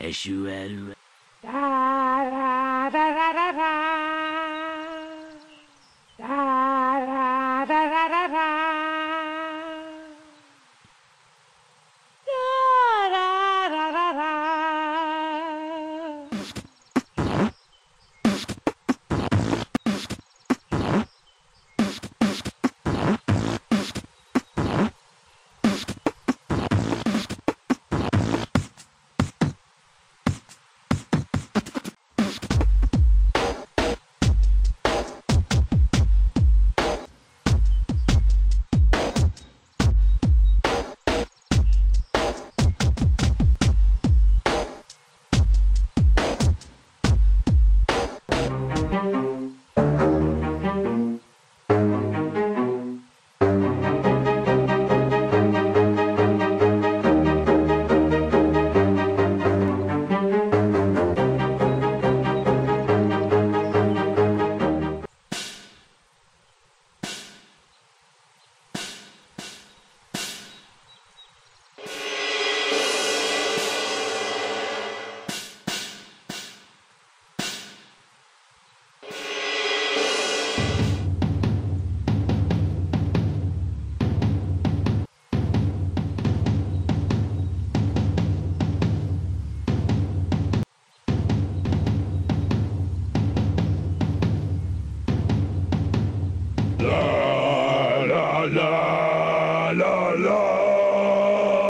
Eshuaru,